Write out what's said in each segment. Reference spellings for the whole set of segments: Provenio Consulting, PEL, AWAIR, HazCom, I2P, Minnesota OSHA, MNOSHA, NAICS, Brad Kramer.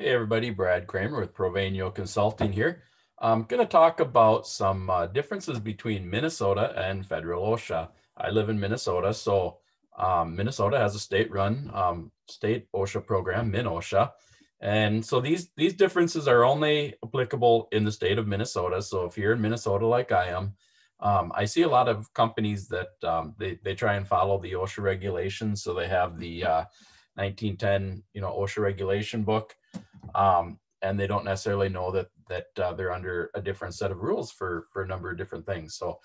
Hey everybody, Brad Kramer with Provenio Consulting here. I'm going to talk about some differences between Minnesota and federal OSHA. I live in Minnesota, so Minnesota has a state-run state OSHA program, MNOSHA. And so these differences are only applicable in the state of Minnesota. So if you're in Minnesota like I am, I see a lot of companies that they try and follow the OSHA regulations. So they have the 1910 OSHA regulation book. And they don't necessarily know that they're under a different set of rules for a number of different things. So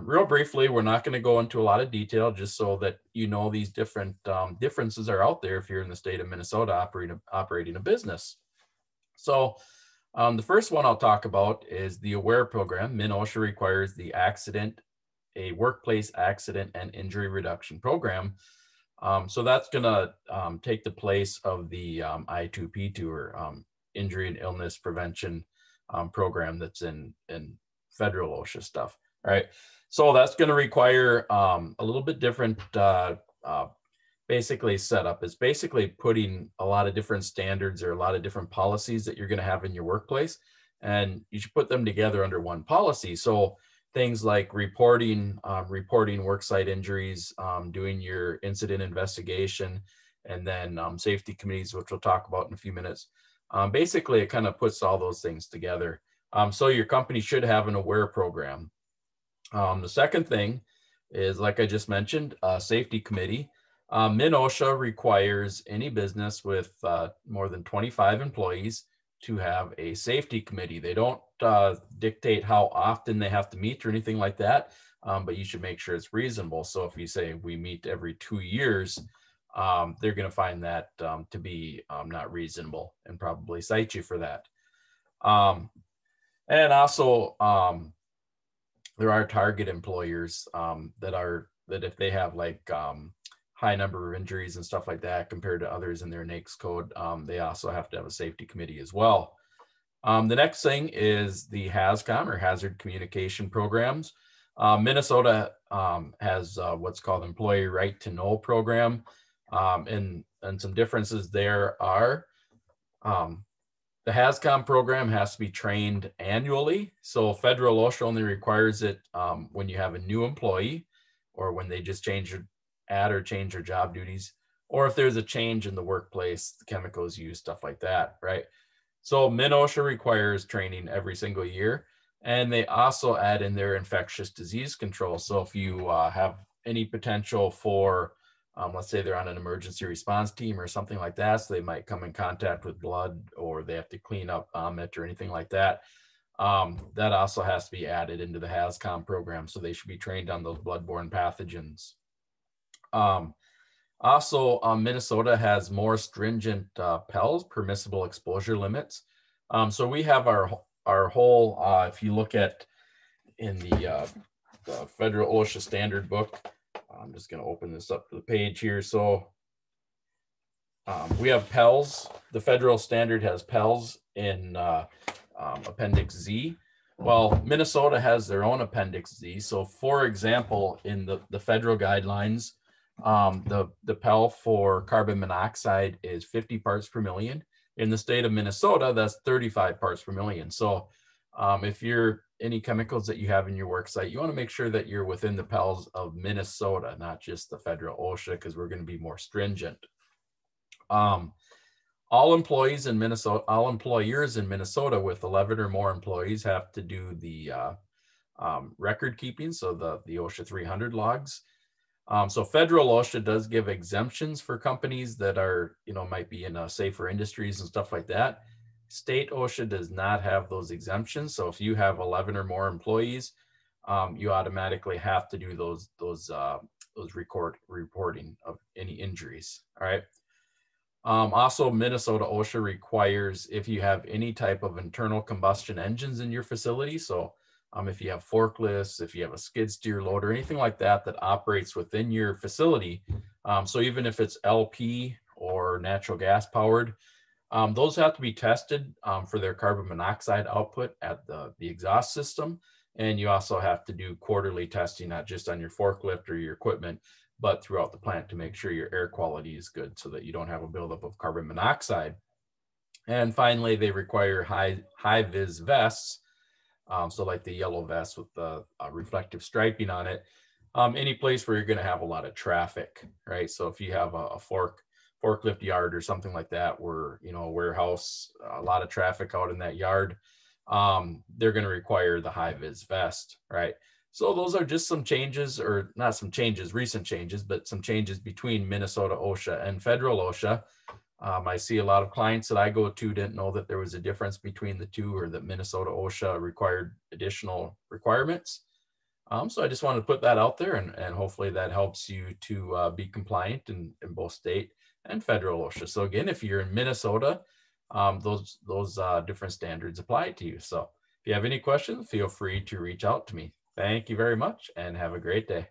real briefly, we're not going to go into a lot of detail, just so that you know these different differences are out there if you're in the state of Minnesota operating a business. So the first one I'll talk about is the AWAIR program. MNOSHA requires the workplace accident and injury reduction program. So that's going to take the place of the I2P tour, injury and illness prevention program that's in federal OSHA stuff. All right. So that's going to require a little bit different basically setup. It's basically putting a lot of different standards or a lot of different policies that you're going to have in your workplace, and you should put them together under one policy. So things like reporting worksite injuries, doing your incident investigation, and then safety committees, which we'll talk about in a few minutes. Basically, it kind of puts all those things together. So your company should have an AWAIR program. The second thing is, like I just mentioned, a safety committee. MNOSHA requires any business with more than 25 employees to have a safety committee. They don't dictate how often they have to meet or anything like that, but you should make sure it's reasonable. So if you say we meet every 2 years, they're going to find that to be not reasonable and probably cite you for that. And also, there are target employers that if they have like high number of injuries and stuff like that compared to others in their NAICS code, they also have to have a safety committee as well. The next thing is the HazCom, or hazard communication programs. Minnesota has what's called employee right to know program, and some differences there are the HazCom program has to be trained annually. So federal OSHA only requires it when you have a new employee, or when they just change their job duties, or if there's a change in the workplace, the chemicals used, stuff like that, right? So MNOSHA requires training every single year, and they also add in their infectious disease control. So if you have any potential for, let's say they're on an emergency response team or something like that, so they might come in contact with blood, or they have to clean up vomit or anything like that, that also has to be added into the HazCom program. So they should be trained on those bloodborne pathogens. Minnesota has more stringent PELs, permissible exposure limits. So we have our whole, if you look at in the federal OSHA standard book, I'm just going to open this up to the page here. So we have PELs. The federal standard has PELs in Appendix Z. Well, Minnesota has their own Appendix Z. So for example, in the federal guidelines, the PEL for carbon monoxide is 50 parts per million. In the state of Minnesota, that's 35 parts per million. So if you're any chemicals that you have in your work site, you want to make sure that you're within the PELs of Minnesota, not just the federal OSHA, because we're going to be more stringent. All employers in Minnesota with 11 or more employees have to do the record keeping, so the OSHA 300 logs. So federal OSHA does give exemptions for companies that are, might be in safer industries and stuff like that. State OSHA does not have those exemptions. So if you have 11 or more employees, you automatically have to do those reporting of any injuries. All right. Minnesota OSHA requires if you have any type of internal combustion engines in your facility. So if you have forklifts, if you have a skid steer loader, anything like that that operates within your facility. So even if it's LP or natural gas powered, those have to be tested for their carbon monoxide output at the exhaust system. And you also have to do quarterly testing, not just on your forklift or your equipment, but throughout the plant to make sure your air quality is good so that you don't have a buildup of carbon monoxide. And finally, they require high-vis vests, so like the yellow vest with the reflective striping on it, any place where you're going to have a lot of traffic, right? So if you have a forklift yard or something like that, where, you know, a warehouse, a lot of traffic out in that yard, they're going to require the high-vis vest, right? So those are just some changes, or not some changes, recent changes, but some changes between Minnesota OSHA and federal OSHA. I see a lot of clients that I go to didn't know that there was a difference between the two, or that Minnesota OSHA required additional requirements. So I just wanted to put that out there, and hopefully that helps you to be compliant in both state and federal OSHA. So again, if you're in Minnesota, those different standards apply to you. So if you have any questions, feel free to reach out to me. Thank you very much, and have a great day.